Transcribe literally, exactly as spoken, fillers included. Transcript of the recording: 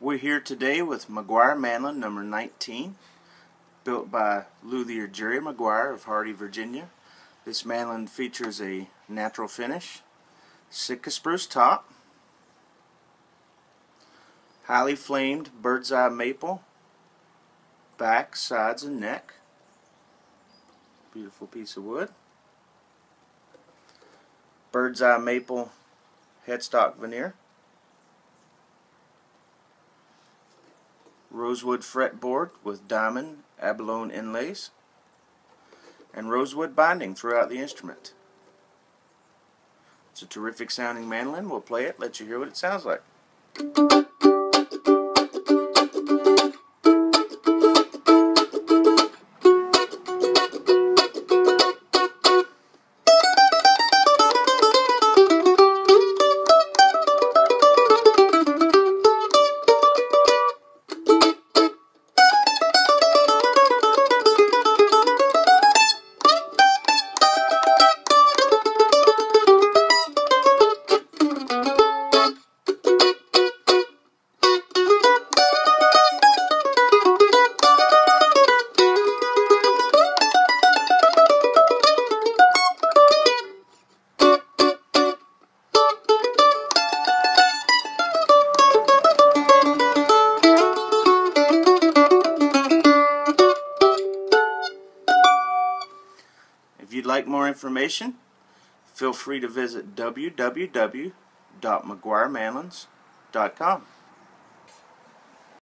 We're here today with McGuire Manlin number nineteen, built by luthier Jerry McGuire of Hardy, Virginia. This Manlin features a natural finish, Sitka spruce top, highly flamed bird's-eye maple, back, sides, and neck. Beautiful piece of wood. Bird's-eye maple headstock veneer. Rosewood fretboard with diamond abalone inlays, and rosewood binding throughout the instrument. It's a terrific sounding Manlin. We'll play it, let you hear what it sounds like. If you'd like more information, feel free to visit w w w dot mcguire manlins dot com.